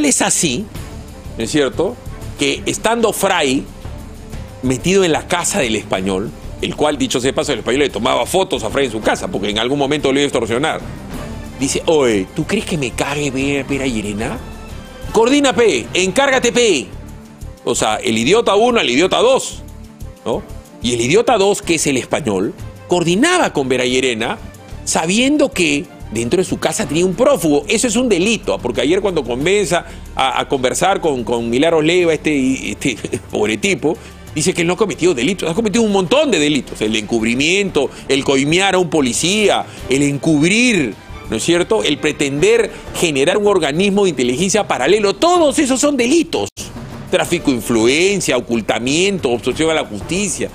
Tal es así, ¿no es cierto?, que estando Fray metido en la casa del español, el cual, dicho sea de paso, el español le tomaba fotos a Fray en su casa, porque en algún momento le iba a extorsionar. Dice, oye, ¿tú crees que me cague Vera Llerena? Coordina, pe, encárgate, pe. O sea, el idiota 1 al idiota 2, ¿no? Y el idiota 2, que es el español, coordinaba con Vera Llerena, sabiendo que dentro de su casa tenía un prófugo. Eso es un delito, porque ayer cuando comienza a conversar con Milagros Leiva, este pobre tipo, dice que él no ha cometido delitos. Ha cometido un montón de delitos. El encubrimiento, el coimear a un policía, el encubrir, ¿no es cierto?, el pretender generar un organismo de inteligencia paralelo. Todos esos son delitos. Tráfico de influencia, ocultamiento, obstrucción a la justicia.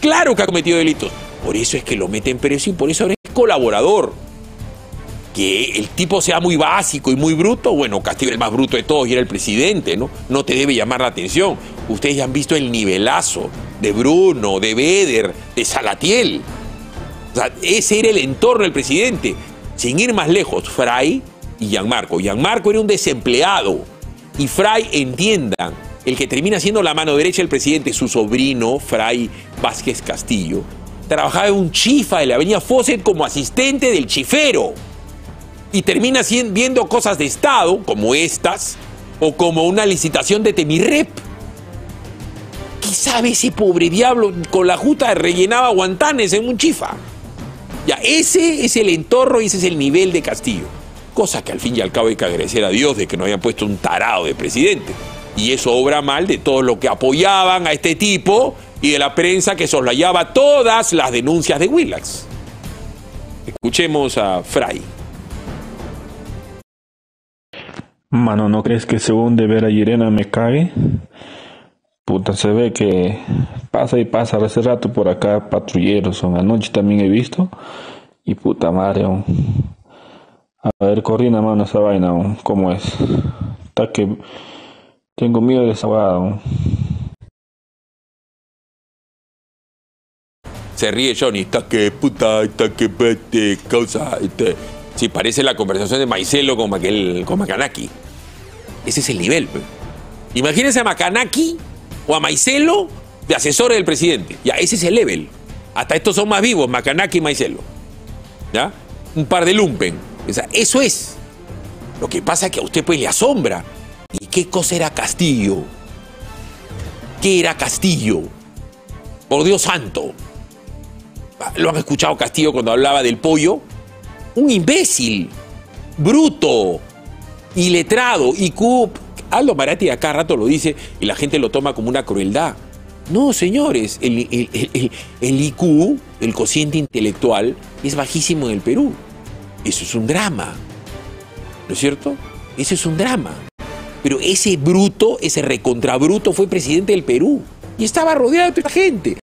Claro que ha cometido delitos. Por eso es que lo meten preso y por eso ahora es colaborador. Que el tipo sea muy básico y muy bruto, bueno, Castillo era el más bruto de todos y era el presidente, ¿no? No te debe llamar la atención. Ustedes ya han visto el nivelazo de Bruno, de Beder, de Salatiel. O sea, ese era el entorno del presidente. Sin ir más lejos, Fray y Gianmarco. Gianmarco era un desempleado. Y Fray, entiendan, el que termina siendo la mano derecha del presidente, su sobrino, Fray Vázquez Castillo, trabajaba en un chifa de la avenida Fawcett como asistente del chifero. Y termina viendo cosas de Estado, como estas, o como una licitación de Temirrep. ¿Qué sabe ese pobre diablo? Con la juta rellenaba guantanes en un chifa. Ya, ese es el entorno y ese es el nivel de Castillo. Cosa que al fin y al cabo hay que agradecer a Dios de que no hayan puesto un tarado de presidente. Y eso obra mal de todos los que apoyaban a este tipo y de la prensa que soslayaba todas las denuncias de Willax. Escuchemos a Fray. Mano, ¿no crees que según de Vera Llerena me cague? Puta, se ve que pasa y pasa. Hace rato por acá patrulleros son. Anoche también he visto. Y puta madre, aún. A ver, coordina, mano, esa vaina, aún. ¿Cómo es? Está que tengo miedo de esa vaina, aún. Se ríe Johnny. Está que puta, está que vete, causa, este. Sí, parece la conversación de Maicelo con Macanaki. Ese es el nivel, pues. Imagínense a Macanaki o a Maicelo de asesores del presidente. Ya, ese es el level. Hasta estos son más vivos, Macanaki y Maicelo. ¿Ya? Un par de lumpen. O sea, eso es. Lo que pasa es que a usted pues le asombra. ¿Y qué cosa era Castillo? ¿Qué era Castillo? Por Dios santo. ¿Lo han escuchado Castillo cuando hablaba del pollo? Un imbécil, bruto, iletrado, IQ. Aldo Maratti acá a rato lo dice y la gente lo toma como una crueldad. No, señores, el IQ, el cociente intelectual, es bajísimo en el Perú. Eso es un drama, ¿no es cierto? Eso es un drama. Pero ese bruto, ese recontrabruto fue presidente del Perú y estaba rodeado de toda esta gente.